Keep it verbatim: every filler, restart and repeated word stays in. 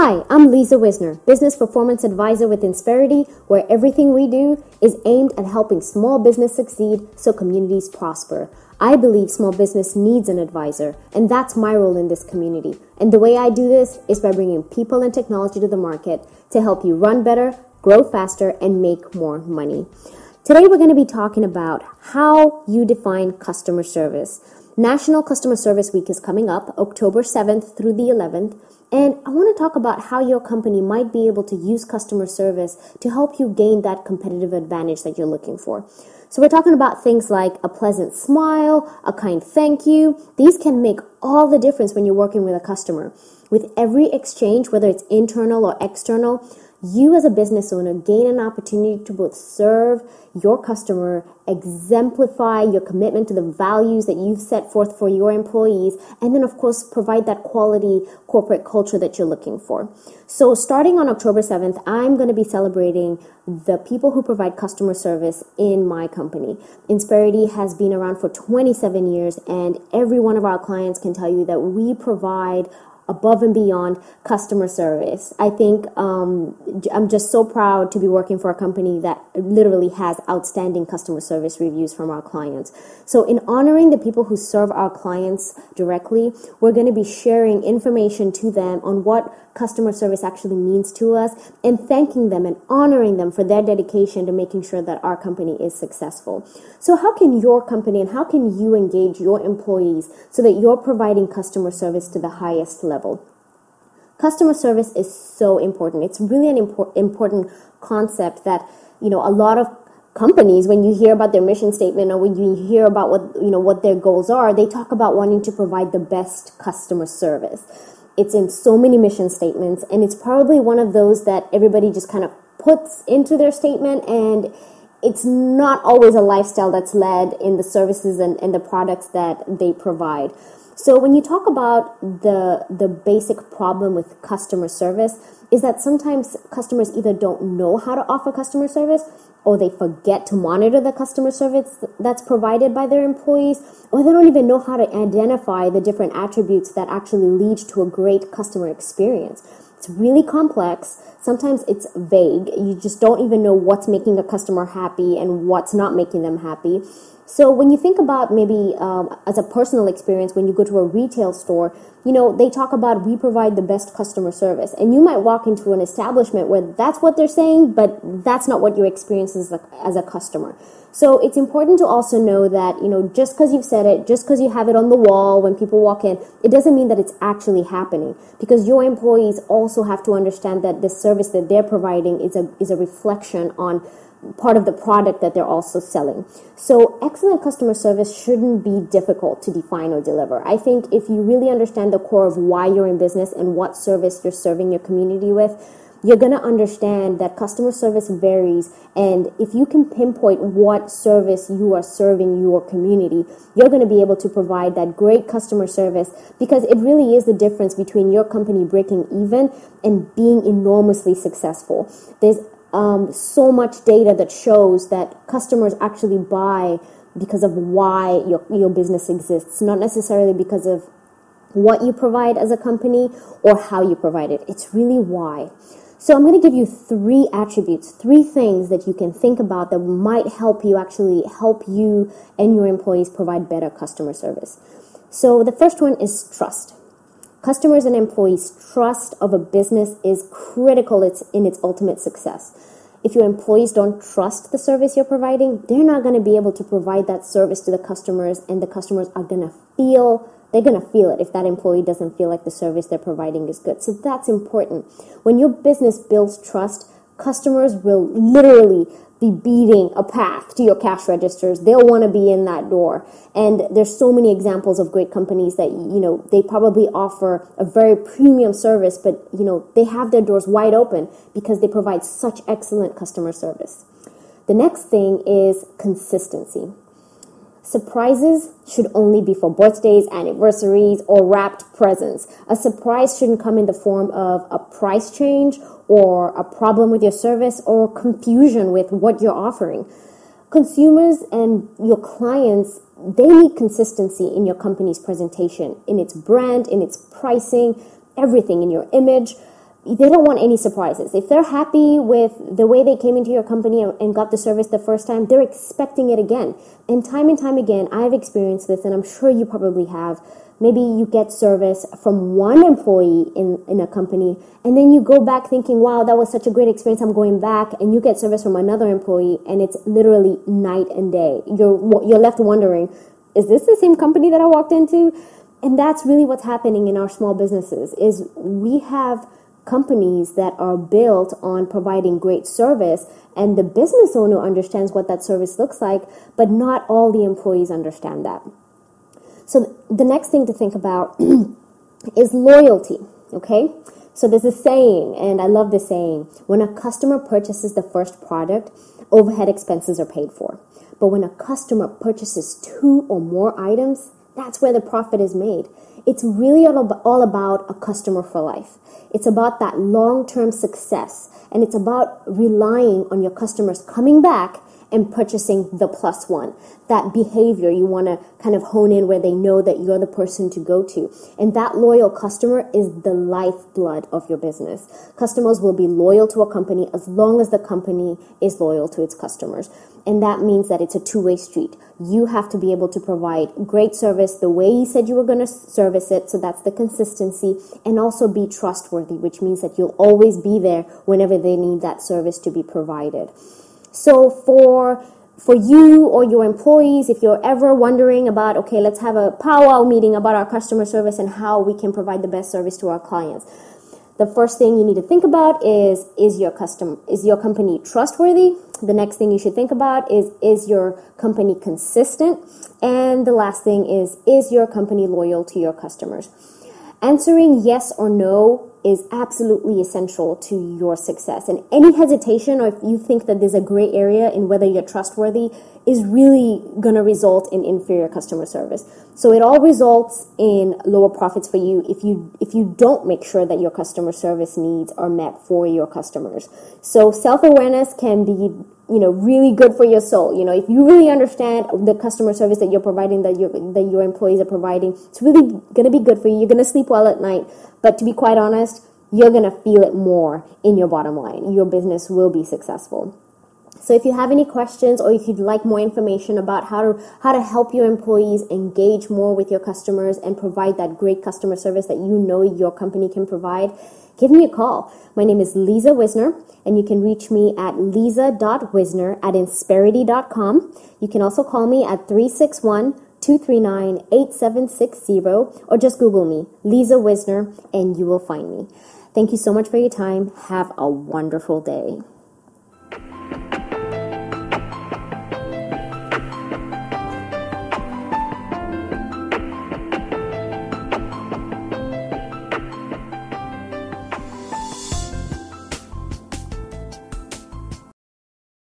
Hi, I'm Lisa Wisner, Business Performance Advisor with Insperity, where everything we do is aimed at helping small business succeed so communities prosper. I believe small business needs an advisor, and that's my role in this community. And the way I do this is by bringing people and technology to the market to help you run better, grow faster, and make more money. Today we're going to be talking about how you define customer service. National Customer Service Week is coming up, October seventh through the eleventh, and I want to talk about how your company might be able to use customer service to help you gain that competitive advantage that you're looking for. So we're talking about things like a pleasant smile, a kind thank you. These can make all the difference when you're working with a customer. With every exchange, whether it's internal or external, you as a business owner gain an opportunity to both serve your customer, exemplify your commitment to the values that you've set forth for your employees, and then of course provide that quality corporate culture that you're looking for. So starting on October seventh, I'm going to be celebrating the people who provide customer service in my company. Insperity has been around for twenty-seven years, and every one of our clients can tell you that we provide above and beyond customer service. I think um, I'm just so proud to be working for a company that literally has outstanding customer service reviews from our clients. So in honoring the people who serve our clients directly, we're going to be sharing information to them on what customer service actually means to us and thanking them and honoring them for their dedication to making sure that our company is successful. So how can your company and how can you engage your employees so that you're providing customer service to the highest level? Level. Customer service is so important. It's really an impor- important concept that, you know, a lot of companies, when you hear about their mission statement or when you hear about what, you know, what their goals are, they talk about wanting to provide the best customer service. It's in so many mission statements, and it's probably one of those that everybody just kind of puts into their statement, and it's not always a lifestyle that's led in the services and, and the products that they provide. So when you talk about the the basic problem with customer service is that sometimes customers either don't know how to offer customer service, or they forget to monitor the customer service that's provided by their employees, or they don't even know how to identify the different attributes that actually lead to a great customer experience. It's really complex. Sometimes it's vague. You just don't even know what's making a customer happy and what's not making them happy. So when you think about maybe um, as a personal experience, when you go to a retail store, you know, they talk about we provide the best customer service. And you might walk into an establishment where that's what they're saying, but that's not what your experience is as a, as a customer. So it's important to also know that, you know, just because you've said it, just because you have it on the wall when people walk in, it doesn't mean that it's actually happening, because your employees also have to understand that the service that they're providing is a is a reflection on part of the product that they're also selling. So excellent customer service shouldn't be difficult to define or deliver. I think if you really understand the core of why you're in business and what service you're serving your community with, you're going to understand that customer service varies, and if you can pinpoint what service you are serving your community, you're going to be able to provide that great customer service, because it really is the difference between your company breaking even and being enormously successful. There's um, so much data that shows that customers actually buy because of why your, your business exists, not necessarily because of what you provide as a company or how you provide it. It's really why. So I'm going to give you three attributes, three things that you can think about that might help you actually help you and your employees provide better customer service. So the first one is trust. Customers and employees' trust of a business is critical in its ultimate success. If your employees don't trust the service you're providing, they're not going to be able to provide that service to the customers, and the customers are going to feel They're going to feel it if that employee doesn't feel like the service they're providing is good. So that's important. When your business builds trust, customers will literally be beating a path to your cash registers. They'll want to be in that door. And there's so many examples of great companies that, you know, they probably offer a very premium service, but, you know, they have their doors wide open because they provide such excellent customer service. The next thing is consistency. Surprises should only be for birthdays, anniversaries, or wrapped presents. A surprise shouldn't come in the form of a price change or a problem with your service or confusion with what you're offering. Consumers and your clients, they need consistency in your company's presentation, in its brand, in its pricing, everything, in your image. they don't want any surprises. If they're happy with the way they came into your company and got the service the first time, they're expecting it again. And time and time again, I've experienced this, and I'm sure you probably have. Maybe you get service from one employee in, in a company, and then you go back thinking, wow, that was such a great experience, I'm going back, and you get service from another employee, and it's literally night and day. You're, you're left wondering, is this the same company that I walked into? And that's really what's happening in our small businesses, is we have companies that are built on providing great service, and the business owner understands what that service looks like, but not all the employees understand that. So the next thing to think about is loyalty, okay? So there's a saying, and I love this saying, when a customer purchases the first product, overhead expenses are paid for. But when a customer purchases two or more items, that's where the profit is made. It's really all about a customer for life. It's about that long-term success, and it's about relying on your customers coming back and purchasing the plus one. That behavior you want to kind of hone in where they know that you're the person to go to. And that loyal customer is the lifeblood of your business. Customers will be loyal to a company as long as the company is loyal to its customers. And that means that it's a two-way street. You have to be able to provide great service the way you said you were going to service it, so that's the consistency, and also be trustworthy, which means that you'll always be there whenever they need that service to be provided. So for for you or your employees, if you're ever wondering about, okay, let's have a powwow meeting about our customer service and how we can provide the best service to our clients, the first thing you need to think about is, is your custom, is your company trustworthy? The next thing you should think about is, is your company consistent? And the last thing is, is your company loyal to your customers? Answering yes or no is absolutely essential to your success. And any hesitation, or if you think that there's a gray area in whether you're trustworthy, is really going to result in inferior customer service. So it all results in lower profits for you if you if you don't make sure that your customer service needs are met for your customers. So self-awareness can be, you know, really good for your soul. You know, if you really understand the customer service that you're providing, that your that your employees are providing, it's really gonna be good for you. You're gonna sleep well at night. But to be quite honest, you're gonna feel it more in your bottom line. Your business will be successful. So if you have any questions, or if you'd like more information about how to how to help your employees engage more with your customers and provide that great customer service that you know your company can provide, give me a call. My name is Lisa Wisner, and you can reach me at lisa dot wisner at insperity dot com. You can also call me at three six one, two three nine, eight seven six zero, or just Google me, Lisa Wisner, and you will find me. Thank you so much for your time. Have a wonderful day.